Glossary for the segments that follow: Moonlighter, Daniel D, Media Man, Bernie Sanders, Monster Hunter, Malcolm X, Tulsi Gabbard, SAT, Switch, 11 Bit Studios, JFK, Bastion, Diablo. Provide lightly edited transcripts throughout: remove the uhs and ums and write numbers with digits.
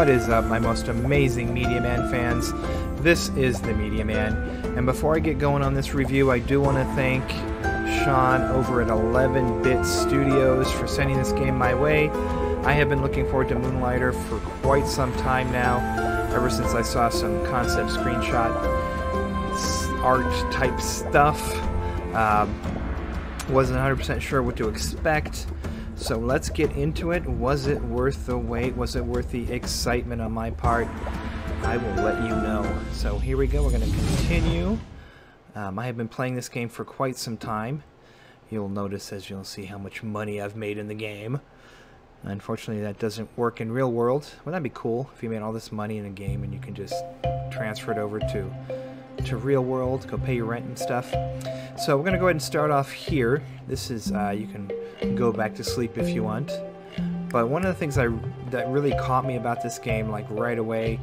What is up, my most amazing Media Man fans? This is the Media Man, and before I get going on this review, I do want to thank Sean over at 11 Bit Studios for sending this game my way. I have been looking forward to Moonlighter for quite some time now, ever since I saw some concept screenshot art type stuff. Wasn't 100% sure what to expect. So let's get into it. Was it worth the wait? Was it worth the excitement on my part? I will let you know. So here we go. We're going to continue. I have been playing this game for quite some time. You'll notice, as you'll see, how much money I've made in the game. Unfortunately, that doesn't work in real world. Well, that'd be cool if you made all this money in a game and you can just transfer it over to real world, go pay your rent and stuff. So we're going to go ahead and start off here. This is, you can go back to sleep if you want. But one of the things that really caught me about this game, like right away,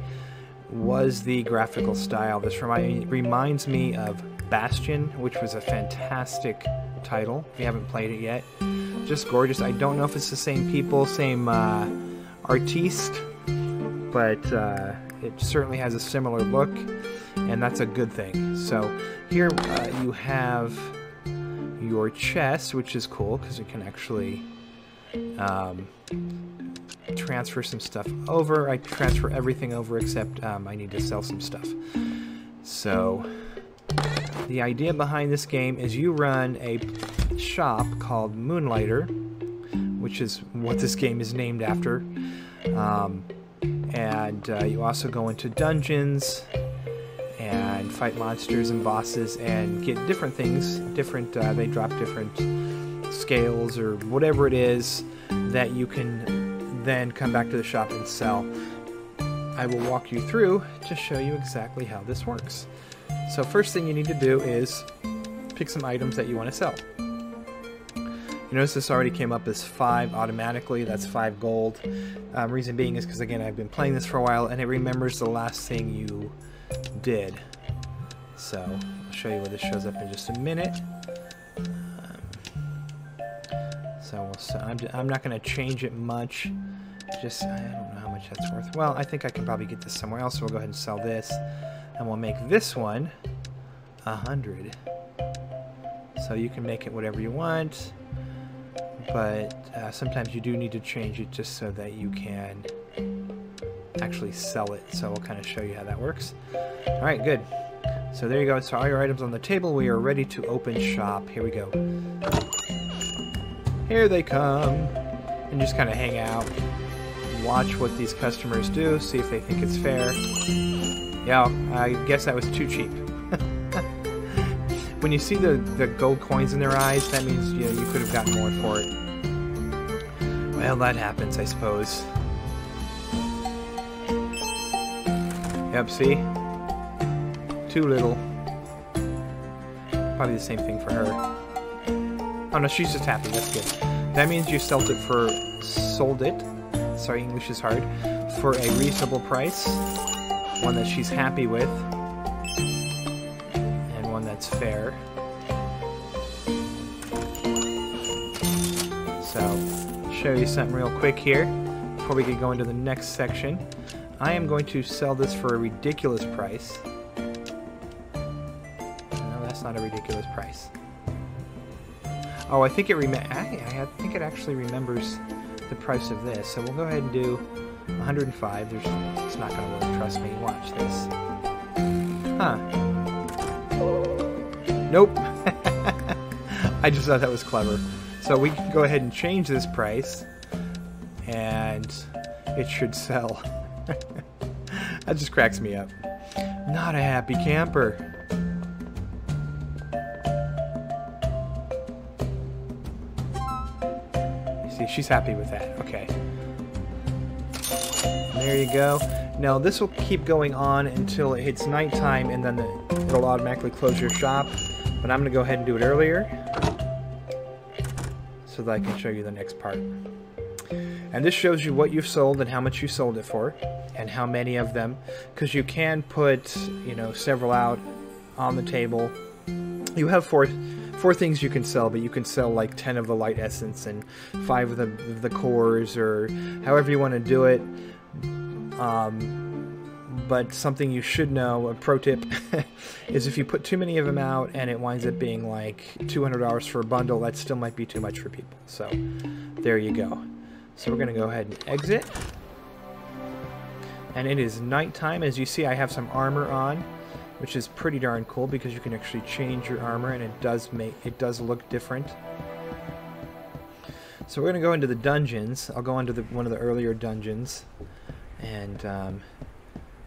was the graphical style. This reminds me of Bastion, which was a fantastic title. If you haven't played it yet, just gorgeous. I don't know if it's the same people, same artiste, but it certainly has a similar look. And that's a good thing. So here you have your chest, which is cool because it can actually transfer some stuff over. I transfer everything over except I need to sell some stuff. So the idea behind this game is you run a shop called Moonlighter, which is what this game is named after. And you also go into dungeons and fight monsters and bosses and get different things, they drop different scales or whatever it is that you can then come back to the shop and sell. I will walk you through to show you exactly how this works. So first thing you need to do is pick some items that you want to sell. You notice this already came up as 5 automatically. That's 5 gold. Reason being is because, again, I've been playing this for a while and it remembers the last thing you did. So I'll show you where this shows up in just a minute. I'm not going to change it much. I don't know how much that's worth. Well, I think I can probably get this somewhere else, so we'll go ahead and sell this, and we'll make this one 100. So you can make it whatever you want, but sometimes you do need to change it just so that you can actually sell it. So we'll kind of show you how that works. All right, good. So there you go. So all your items on the table. We are ready to open shop. Here we go. Here they come. And just kind of hang out. Watch what these customers do. See if they think it's fair. Yeah, I guess that was too cheap. When you see the gold coins in their eyes, that means you could have gotten more for it. Well, that happens, I suppose. Yep, see? Too little. Probably the same thing for her. Oh no, she's just happy, that's good. That means you sold it. Sorry, English is hard. For a reasonable price. One that she's happy with. And one that's fair. So, I'll show you something real quick here before we get going to the next section. I am going to sell this for a ridiculous price. No, that's not a ridiculous price. Oh, I think it actually remembers the price of this. So we'll go ahead and do 105. It's not going to work. Trust me. Watch this. Huh? Nope. I just thought that was clever. So we can go ahead and change this price, and it should sell. That just cracks me up. Not a happy camper. See, she's happy with that. Okay. There you go. Now, this will keep going on until it hits nighttime, and then it'll automatically close your shop. But I'm going to go ahead and do it earlier so that I can show you the next part. And this shows you what you've sold and how much you sold it for and how many of them, because you can put, several out on the table. You have four things you can sell, but you can sell like 10 of the light essence and 5 of the cores, or however you want to do it. But something you should know, a pro tip, is if you put too many of them out and it winds up being like $200 for a bundle, that still might be too much for people. So there you go. So we're going to go ahead and exit. And it is nighttime. As you see, I have some armor on, which is pretty darn cool because you can actually change your armor and it does look different. So we're going to go into the dungeons. I'll go into one of the earlier dungeons, and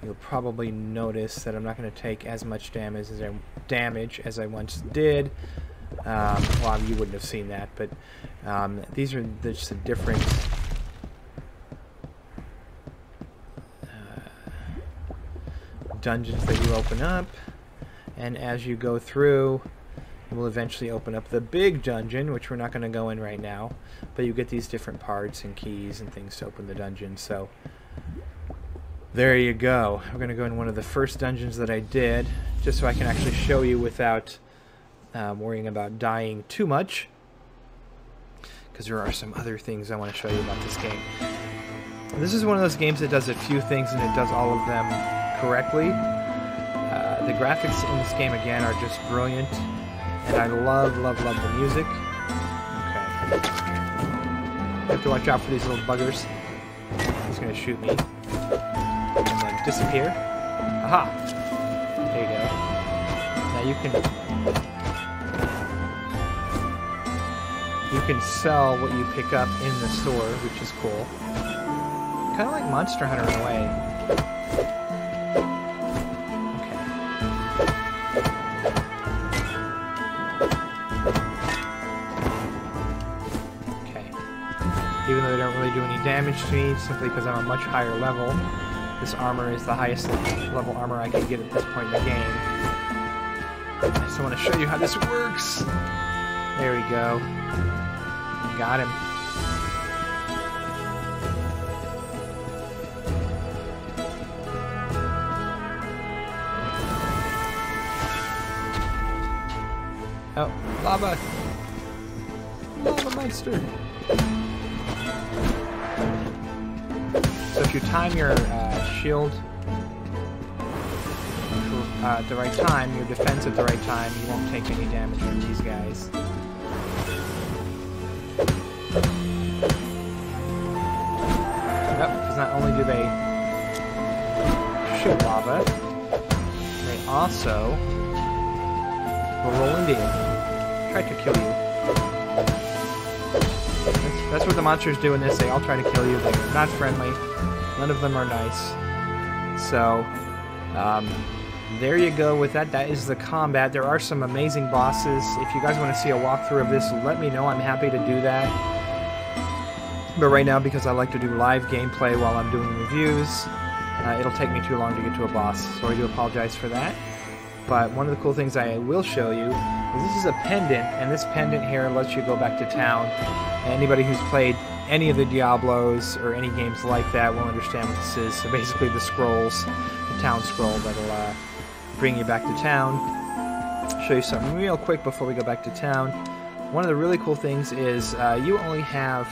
you'll probably notice that I'm not going to take as much damage as I once did. Well, you wouldn't have seen that, but these are just the different. Dungeons that you open up, and as you go through you will eventually open up the big dungeon, which we're not going to go in right now, but you get these different parts and keys and things to open the dungeon. So there you go. We're going to go in one of the first dungeons that I did, just so I can actually show you without worrying about dying too much, because there are some other things I want to show you about this game. This is one of those games that does a few things and it does all of them correctly. The graphics in this game again are just brilliant, and I love the music. Okay. Have to watch out for these little buggers. He's gonna shoot me and then disappear. Aha! There you go. Now you can sell what you pick up in the store, which is cool. Kind of like Monster Hunter in a way. Even though they don't really do any damage to me, simply because I'm a much higher level. This armor is the highest level armor I can get at this point in the game. I just want to show you how this works. There we go. Got him. Oh, lava! Lava monster! So if you time your shield at the right time, your defense at the right time, you won't take any damage from these guys. Nope, because not only do they shoot lava, they also will roll into you, try to kill you. That's what the monsters do in this. They all try to kill you. They're not friendly. None of them are nice. So, there you go with that. That is the combat. There are some amazing bosses. If you guys want to see a walkthrough of this, let me know. I'm happy to do that. But right now, because I like to do live gameplay while I'm doing reviews, it'll take me too long to get to a boss. So I do apologize for that. But one of the cool things I will show you is this is a pendant, and this pendant here lets you go back to town. Anybody who's played any of the Diablos or any games like that will understand what this is. So basically the scrolls, the town scroll that'll bring you back to town. I'll show you something real quick before we go back to town. One of the really cool things is you only have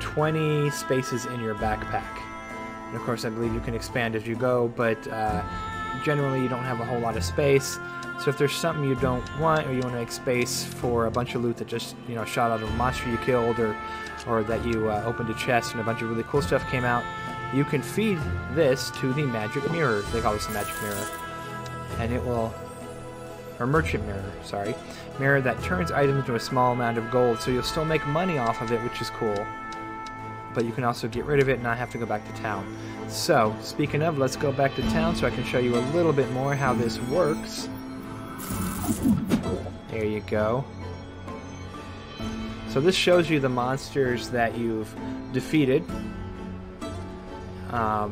20 spaces in your backpack. And of course I believe you can expand as you go, but generally you don't have a whole lot of space. So if there's something you don't want, or you want to make space for a bunch of loot that just, you know, shot out of a monster you killed, or that you opened a chest and a bunch of really cool stuff came out, you can feed this to the magic mirror. They call this the magic mirror, and it will, or merchant mirror, sorry, mirror that turns items into a small amount of gold. So you'll still make money off of it, which is cool. But you can also get rid of it and not have to go back to town. So speaking of, let's go back to town so I can show you a little bit more how this works. There you go. So this shows you the monsters that you've defeated. The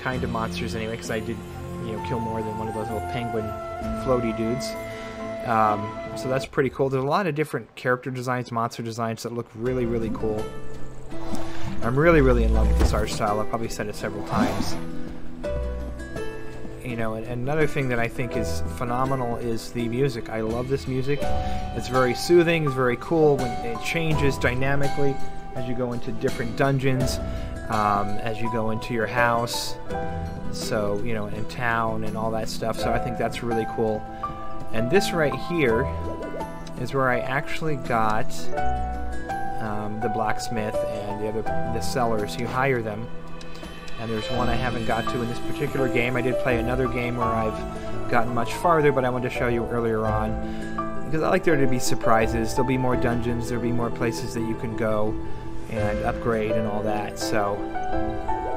kind of monsters anyway, because I did, you know, kill more than one of those little penguin floaty dudes. So that's pretty cool. There's a lot of different character designs, monster designs that look really, really cool. I'm really, really in love with this art style. I've probably said it several times. You know, and another thing that I think is phenomenal is the music. I love this music. It's very soothing, it's very cool. When it changes dynamically as you go into different dungeons. as you go into your house, so, you know, in town and all that stuff. So I think that's really cool. And this right here is where I actually got the blacksmith and the sellers. You hire them. And there's one I haven't got to in this particular game. I did play another game where I've gotten much farther, but I wanted to show you earlier on, because I like there to be surprises. There'll be more dungeons, there'll be more places that you can go and upgrade and all that, so.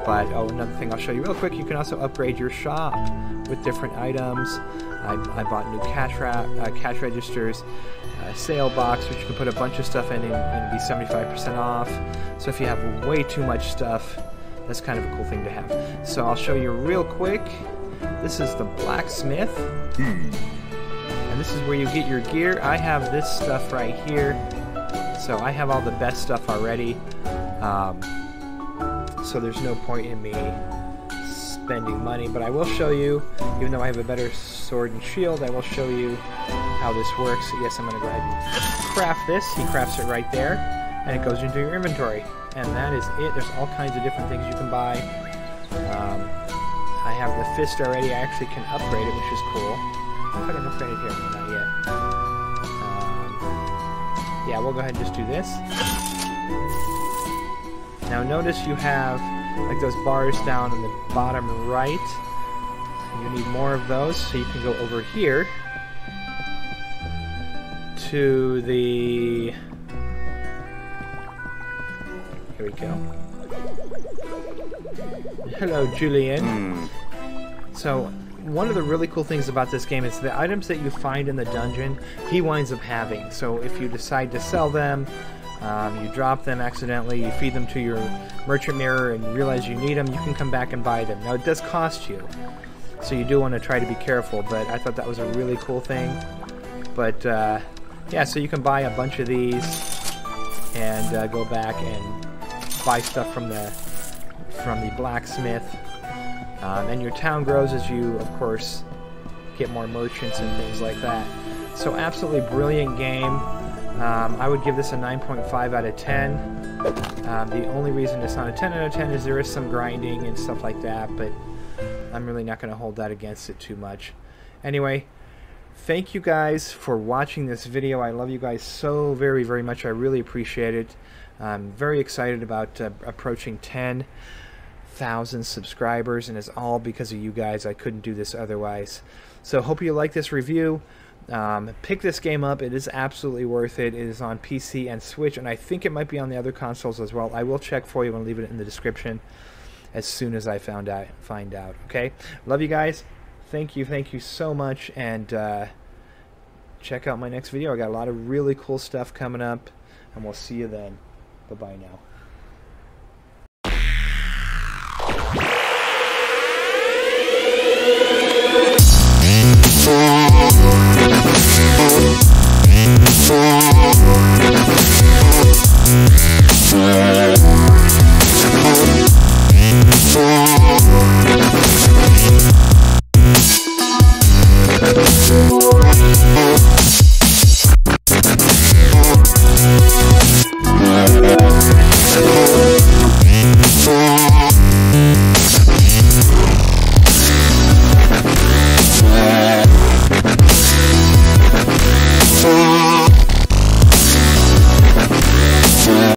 But, oh, another thing I'll show you real quick, you can also upgrade your shop with different items. I bought new cash registers, a sale box, which you can put a bunch of stuff in and it'll be 75% off. So if you have way too much stuff, that's kind of a cool thing to have. So I'll show you real quick. This is the blacksmith. And this is where you get your gear. I have this stuff right here. So I have all the best stuff already. So there's no point in me spending money. But I will show you, even though I have a better sword and shield, I will show you how this works. Yes, I'm going to go ahead and craft this. He crafts it right there. And it goes into your inventory. And that is it. There's all kinds of different things you can buy. I have the fist already. I actually can upgrade it, which is cool. I haven't upgraded it here. Not yet. Yeah, we'll go ahead and just do this. Now notice you have like those bars down in the bottom right. You need more of those, so you can go over here to the... Here we go. Hello, Julian. So, one of the really cool things about this game is the items that you find in the dungeon, he winds up having. So if you decide to sell them, you drop them accidentally, you feed them to your merchant mirror and you realize you need them, you can come back and buy them. Now, it does cost you, so you do want to try to be careful, but I thought that was a really cool thing. But, yeah, so you can buy a bunch of these and go back and buy stuff from the blacksmith, and your town grows as you, of course, get more merchants and things like that. So absolutely brilliant game. I would give this a 9.5 out of 10. The only reason it's not a 10 out of 10 is there is some grinding and stuff like that, but I'm really not going to hold that against it too much. Anyway, thank you guys for watching this video. I love you guys so very, very much. I really appreciate it. I'm very excited about approaching 10,000 subscribers, and it's all because of you guys. I couldn't do this otherwise. So hope you like this review. Pick this game up. It is absolutely worth it. It is on PC and Switch, and I think it might be on the other consoles as well. I will check for you and leave it in the description as soon as I find out. Okay? Love you guys. Thank you so much, and check out my next video. I got a lot of really cool stuff coming up, and we'll see you then. Bye-bye now.